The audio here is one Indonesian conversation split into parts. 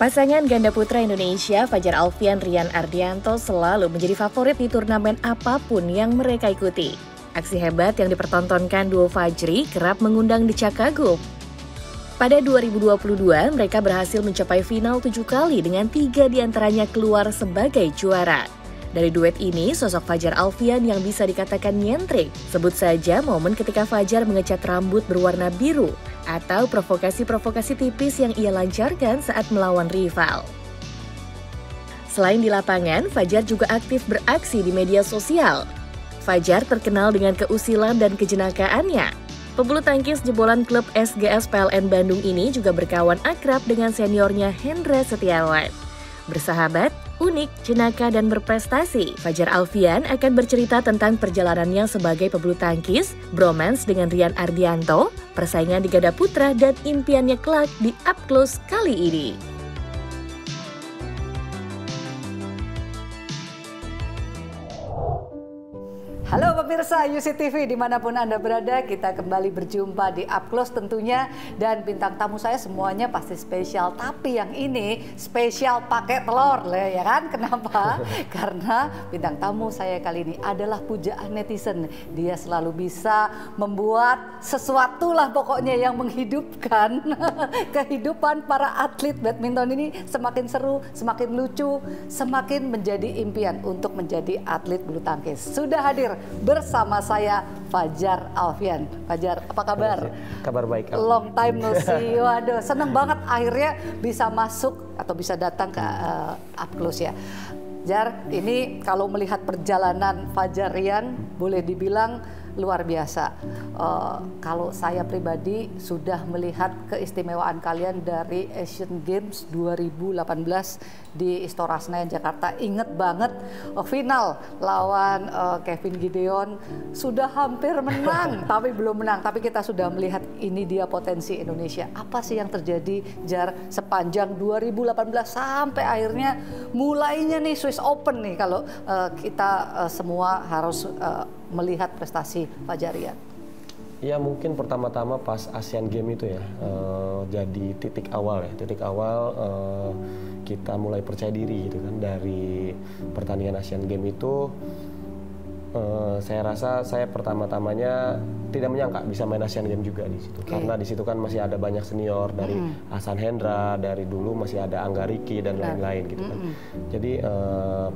Pasangan ganda putra Indonesia, Fajar Alfian, Rian Ardianto selalu menjadi favorit di turnamen apapun yang mereka ikuti. Aksi hebat yang dipertontonkan duo Fajri kerap mengundang decak kagum. Pada 2022, mereka berhasil mencapai final 7 kali dengan 3 diantaranya keluar sebagai juara. Dari duet ini, sosok Fajar Alfian yang bisa dikatakan nyentrik. Sebut saja momen ketika Fajar mengecat rambut berwarna biru, atau provokasi-provokasi tipis yang ia lancarkan saat melawan rival. Selain di lapangan, Fajar juga aktif beraksi di media sosial. Fajar terkenal dengan keusilan dan kejenakaannya. Pebulu tangkis jebolan klub SGS PLN Bandung ini juga berkawan akrab dengan seniornya Hendra Setiawan. Bersahabat, unik, jenaka, dan berprestasi. Fajar Alfian akan bercerita tentang perjalanannya sebagai pebulu tangkis, bromance dengan Rian Ardianto, persaingan di ganda putra, dan impiannya kelak di UP CLOSE kali ini. Halo pemirsa UC TV dimanapun Anda berada, kita kembali berjumpa di UP CLOSE tentunya, dan bintang tamu saya semuanya pasti spesial, tapi yang ini spesial pakai telur lah ya kan? Kenapa? Karena bintang tamu saya kali ini adalah pujaan netizen. Dia selalu bisa membuat sesuatu lah pokoknya yang menghidupkan kehidupan para atlet badminton ini semakin seru, semakin lucu, semakin menjadi impian untuk menjadi atlet bulu tangkis. Sudah hadir bersama saya Fajar Alfian. Fajar, apa kabar? Kabar baik. Long time no see. Waduh, seneng banget akhirnya bisa masuk atau bisa datang ke UP CLOSE ya. Jar, ini kalau melihat perjalanan Fajar Rian boleh dibilang luar biasa. Kalau saya pribadi sudah melihat keistimewaan kalian dari Asian Games 2018 di Istora Senayan Jakarta. Ingat banget final lawan Kevin/Gideon sudah hampir menang tapi belum menang. Tapi kita sudah melihat ini dia potensi Indonesia. Apa sih yang terjadi Jar sepanjang 2018 sampai akhirnya mulainya nih Swiss Open nih kalau kita semua harus melihat prestasi Fajar Rian? Ya mungkin pertama-tama pas Asian Games itu ya jadi titik awal ya, kita mulai percaya diri gitu kan. Dari pertandingan Asian Games itu saya rasa saya pertama-tamanya tidak menyangka bisa main Asian Games juga di situ. Okay. Karena di situ kan masih ada banyak senior dari Hasan Hendra, dari dulu masih ada Angga Riki dan lain-lain gitu kan. Jadi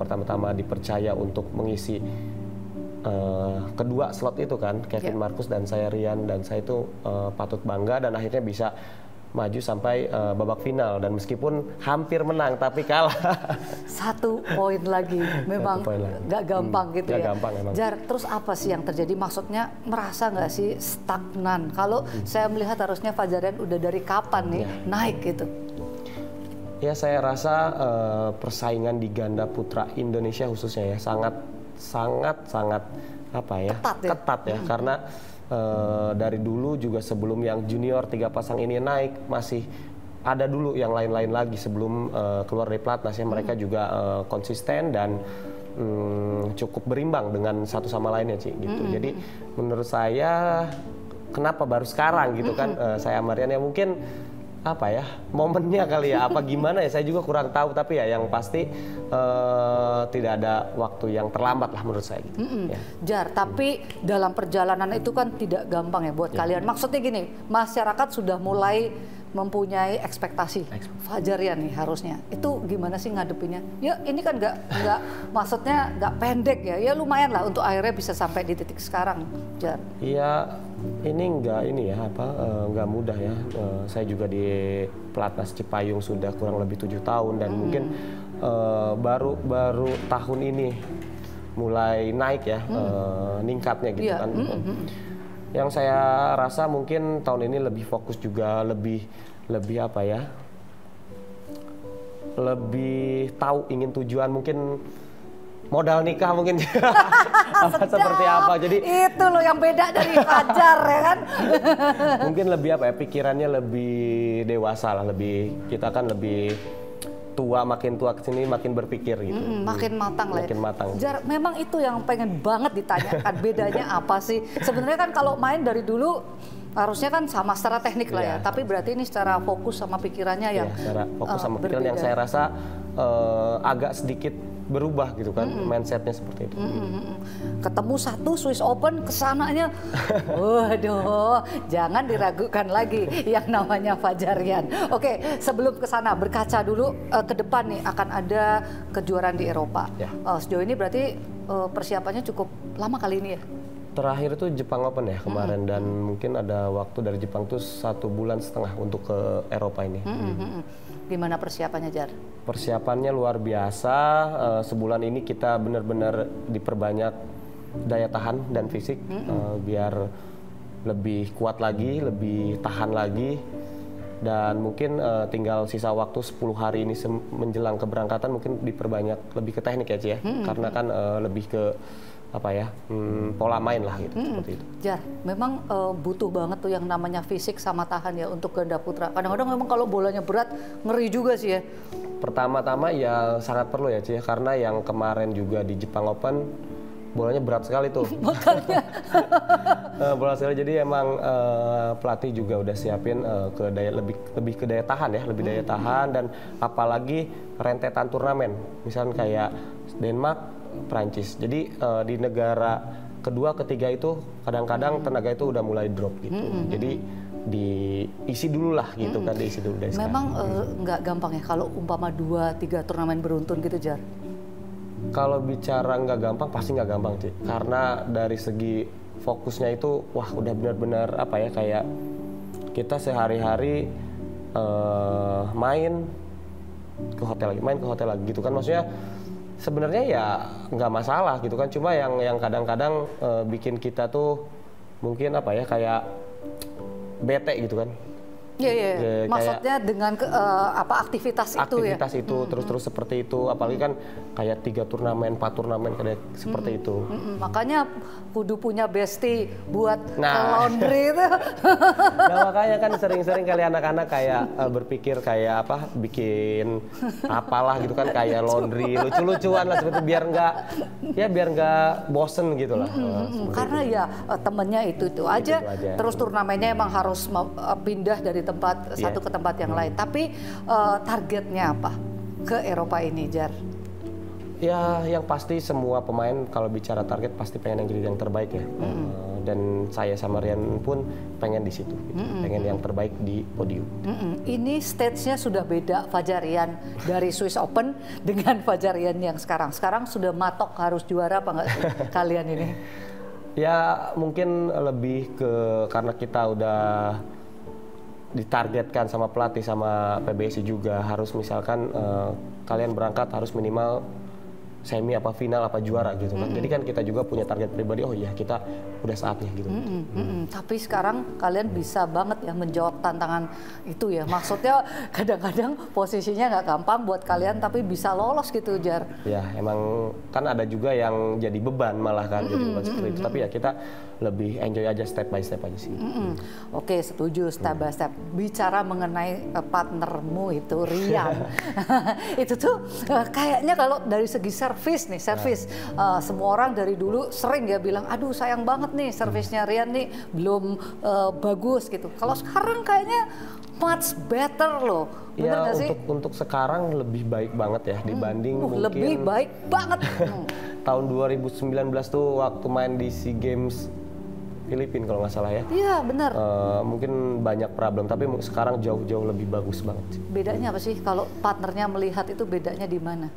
pertama-tama dipercaya untuk mengisi kedua slot itu kan, Kevin Marcus dan saya Rian, dan saya itu patut bangga dan akhirnya bisa maju sampai babak final, dan meskipun hampir menang tapi kalah. Satu poin lagi, memang nggak gampang gitu ya. Gampang, Jar, terus apa sih yang terjadi? Maksudnya merasa nggak sih stagnan? Kalau saya melihat harusnya Fajar Rian udah dari kapan nih naik gitu? Ya saya rasa persaingan di ganda putra Indonesia khususnya ya sangat apa ya, ketat ya, karena dari dulu juga sebelum yang junior 3 pasang ini naik masih ada dulu yang lain-lain lagi sebelum keluar dari pelatnas ya. Mereka juga konsisten dan cukup berimbang dengan satu sama lainnya Ci gitu. Jadi menurut saya kenapa baru sekarang gitu kan saya Marian ya mungkin apa ya momennya kali ya, apa gimana ya, saya juga kurang tahu, tapi ya yang pasti tidak ada waktu yang terlambat lah menurut saya gitu. Ya. Jar, tapi dalam perjalanan itu kan tidak gampang ya buat kalian. Maksudnya gini, masyarakat sudah mulai mempunyai ekspektasi Fajar Rian nih harusnya. Itu gimana sih ngadepinnya? Ya ini kan nggak maksudnya nggak pendek ya. Ya lumayan lah untuk akhirnya bisa sampai di titik sekarang, Jar. Iya, ini nggak ini ya apa nggak mudah ya. Saya juga di pelatnas Cipayung sudah kurang lebih 7 tahun dan mungkin baru tahun ini mulai naik ya ningkatnya gitu kan. Yang saya rasa mungkin tahun ini lebih fokus juga, lebih apa ya, lebih tahu ingin tujuan, mungkin modal nikah mungkin seperti apa. Jadi itu loh yang beda dari Fajar ya kan. Mungkin lebih apa ya, pikirannya lebih dewasa lah, kita kan lebih tua, makin tua kesini makin berpikir gitu. Makin matang lah. Makin matang. Jar, memang itu yang pengen banget ditanyakan, bedanya apa sih? Sebenarnya kan kalau main dari dulu harusnya kan sama secara teknik lah ya, tapi berarti ini secara fokus sama pikirannya yang secara fokus sama pikiran yang saya rasa agak sedikit berubah gitu kan, mindsetnya seperti itu. Ketemu satu Swiss Open kesananya, waduh, jangan diragukan lagi yang namanya Fajar Rian. Oke, sebelum kesana berkaca dulu ke depan nih akan ada kejuaraan di Eropa. Sejauh ini berarti persiapannya cukup lama kali ini ya? Terakhir itu Jepang Open ya kemarin, dan mungkin ada waktu dari Jepang tuh 1,5 bulan untuk ke Eropa ini. Gimana persiapannya, Jar? Persiapannya luar biasa, sebulan ini kita benar-benar diperbanyak daya tahan dan fisik, biar lebih kuat lagi, lebih tahan lagi. Dan mungkin tinggal sisa waktu 10 hari ini menjelang keberangkatan mungkin diperbanyak lebih ke teknik ya Ci ya, karena kan lebih ke apa ya, pola main lah gitu, seperti itu. Jar, memang butuh banget tuh yang namanya fisik sama tahan ya untuk ganda putra. Kadang-kadang memang kalau bolanya berat ngeri juga sih ya. Pertama-tama ya sangat perlu ya Ci, karena yang kemarin juga di Jepang Open bolanya berat sekali tuh. Makanya. Bola sekali, jadi emang pelatih juga udah siapin ke daya, lebih ke daya tahan ya, lebih daya tahan, dan apalagi rentetan turnamen. Misalnya kayak Denmark, Perancis. Jadi di negara kedua, ketiga itu kadang-kadang tenaga itu udah mulai drop gitu. Jadi diisi dulu lah gitu kan, diisi dulu dari sekarang. Memang nggak gampang ya kalau umpama 2-3 turnamen beruntun gitu, Jar? Kalau bicara nggak gampang, pasti nggak gampang sih. Karena dari segi fokusnya itu, wah udah benar-benar apa ya, kayak kita sehari-hari main ke hotel lagi, gitu kan. Maksudnya sebenarnya ya nggak masalah gitu kan, cuma yang kadang-kadang bikin kita tuh mungkin apa ya, kayak bete gitu kan. Iya, iya. Maksudnya dengan aktivitas itu terus-terus seperti itu, apalagi kan kayak 3 turnamen, 4 turnamen kayak seperti itu. Makanya kudu punya bestie buat laundry itu. Nah, makanya kan sering-sering kali anak-anak kayak berpikir kayak apa, bikin apalah gitu kan, kayak laundry lucu-lucuan lah seperti, biar nggak bosen gitu lah. Karena ya temennya itu aja, terus turnamennya emang harus pindah dari tempat satu ke tempat yang lain. Tapi targetnya apa ke Eropa ini, Jar? Ya, yang pasti semua pemain kalau bicara target pasti pengen yang jadi yang terbaik ya. Dan saya sama Rian pun pengen di situ, gitu. Pengen yang terbaik di podium. Ini stage-nya sudah beda Fajar Rian dari Swiss Open dengan Fajar Rian yang sekarang. Sekarang sudah matok harus juara apa nggak sih kalian ini? Ya mungkin lebih ke karena kita udah ditargetkan sama pelatih sama PBSI juga, harus misalkan kalian berangkat harus minimal semi apa final apa juara gitu kan. Jadi kan kita juga punya target pribadi, oh iya kita udah saatnya gitu. Tapi sekarang kalian bisa banget ya menjawab tantangan itu ya. Maksudnya kadang-kadang posisinya nggak gampang buat kalian tapi bisa lolos gitu, Jar. Ya emang kan ada juga yang jadi beban malah kan, jadi beban seperti itu. Tapi ya kita lebih enjoy aja, step by step aja sih. Oke, setuju, step by step. Bicara mengenai partnermu itu Rian, itu tuh kayaknya kalau dari segi servis nih, semua orang dari dulu sering ya bilang, aduh sayang banget nih servisnya Rian nih belum bagus gitu. Kalau sekarang kayaknya much better loh, bener nggak sih? Untuk sekarang lebih baik banget ya dibanding mungkin lebih baik banget. Tahun 2019 tuh waktu main di SEA Games Filipina kalau nggak salah ya. Iya benar. Mungkin banyak problem, tapi sekarang jauh-jauh lebih bagus banget. Bedanya apa sih kalau partnernya melihat itu, bedanya di mana?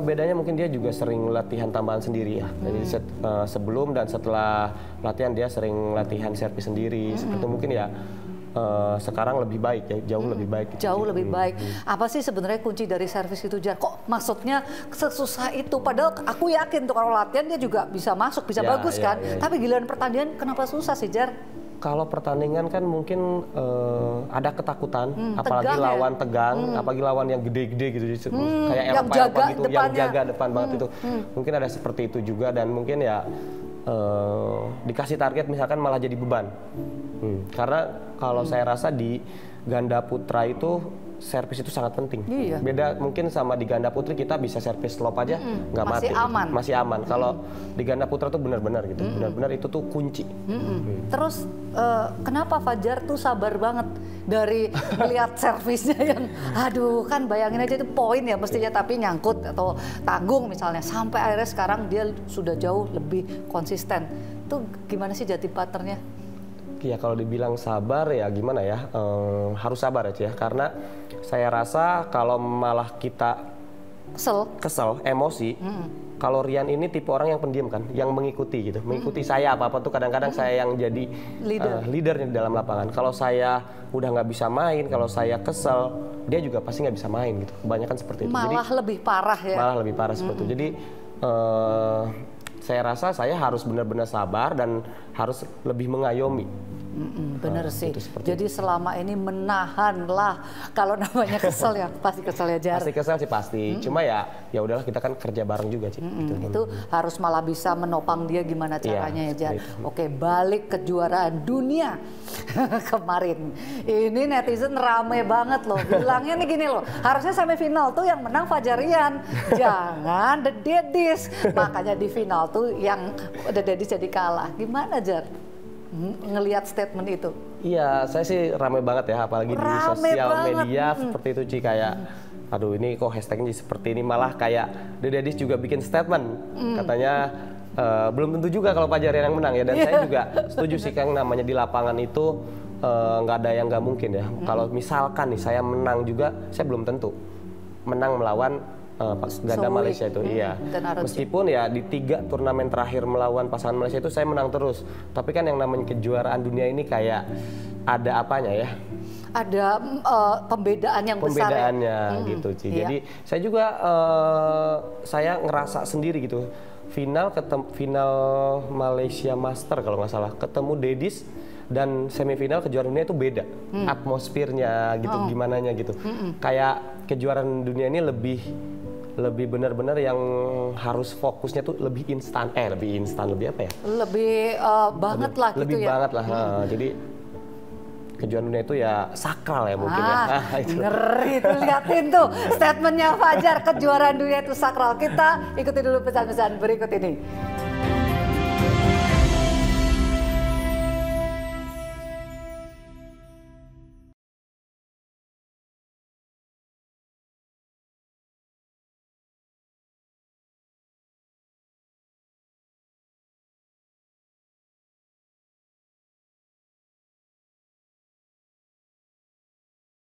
Bedanya mungkin dia juga sering latihan tambahan sendiri ya. Jadi sebelum dan setelah latihan dia sering latihan servis sendiri. Seperti itu mungkin ya. Sekarang lebih baik ya, jauh lebih baik. Jauh lebih baik. Apa sih sebenarnya kunci dari servis itu, Jar? Kok maksudnya sesusah itu? Padahal aku yakin tuh kalau latihan dia juga bisa masuk, bisa bagus kan. Tapi giliran pertandingan kenapa susah sih, Jar? Kalau pertandingan kan mungkin ada ketakutan, apalagi lawan tegang, apalagi lawan yang gede-gede gitu, kayak Eropa gitu, yang jaga depan banget itu. Mungkin ada seperti itu juga, dan mungkin ya dikasih target misalkan malah jadi beban. Karena kalau saya rasa di ganda putra itu servis itu sangat penting. Iya. Beda mungkin sama di ganda putra kita bisa servis lob aja nggak mati, aman. Masih aman. Kalau di ganda putra tuh benar-benar gitu, benar-benar itu tuh kunci. Terus kenapa Fajar tuh sabar banget dari melihat servisnya yang, aduh kan bayangin aja itu poin ya mestinya tapi nyangkut atau tanggung misalnya sampai akhirnya sekarang dia sudah jauh lebih konsisten. Itu gimana sih jati patternnya? Ya kalau dibilang sabar ya gimana ya, harus sabar aja ya karena saya rasa kalau malah kita kesel emosi, kalau Rian ini tipe orang yang pendiam kan, yang mengikuti gitu, mengikuti saya apa-apa tuh kadang-kadang saya yang jadi leadernya di dalam lapangan. Kalau saya udah nggak bisa main, kalau saya kesel, dia juga pasti nggak bisa main gitu, kebanyakan seperti itu. Malah jadi, lebih parah ya? Malah lebih parah seperti itu, jadi saya rasa saya harus benar-benar sabar dan harus lebih mengayomi. Bener sih. Jadi selama ini menahanlah. Kalau namanya kesel ya pasti kesel ya Jar. Pasti kesel sih pasti. Cuma ya udahlah kita kan kerja bareng juga sih. Itu harus malah bisa menopang dia gimana caranya ya Jar. Oke, balik ke kejuaraan dunia kemarin. Ini netizen rame banget loh. Bilangnya nih gini loh. Harusnya sampai final tuh yang menang Fajar Rian. Jangan The Daddies. Makanya di final tuh yang The Daddies jadi kalah. Gimana Jar? Ngelihat statement itu? Iya, saya sih rame banget ya, apalagi rame di sosial media seperti itu Ci, kayak aduh ini kok hashtagnya seperti ini, malah kayak The Daddies juga bikin statement katanya belum tentu juga kalau Fajar Rian yang menang ya, dan saya juga setuju sih Kang, namanya di lapangan itu nggak ada yang nggak mungkin ya. Kalau misalkan nih saya menang juga, saya belum tentu menang melawan ganda Malaysia itu, iya. Meskipun ya di 3 turnamen terakhir melawan pasangan Malaysia itu saya menang terus. Tapi kan yang namanya kejuaraan dunia ini kayak ada apanya ya? Ada pembedaan yang besar. Pembedaannya gitu Ci. Jadi saya juga saya ngerasa sendiri gitu. Final Malaysia Master kalau nggak salah ketemu Daddies. Dan semifinal kejuaraan dunia itu beda atmosfernya gitu, gimananya gitu. Kayak kejuaraan dunia ini lebih benar-benar yang harus fokusnya tuh lebih apa ya? Lebih banget lah jadi kejuaraan dunia itu ya sakral ya mungkin ya. Ngeri itu, liatin tuh statementnya Fajar, kejuaraan dunia itu sakral. Kita ikuti dulu pesan-pesan berikut ini.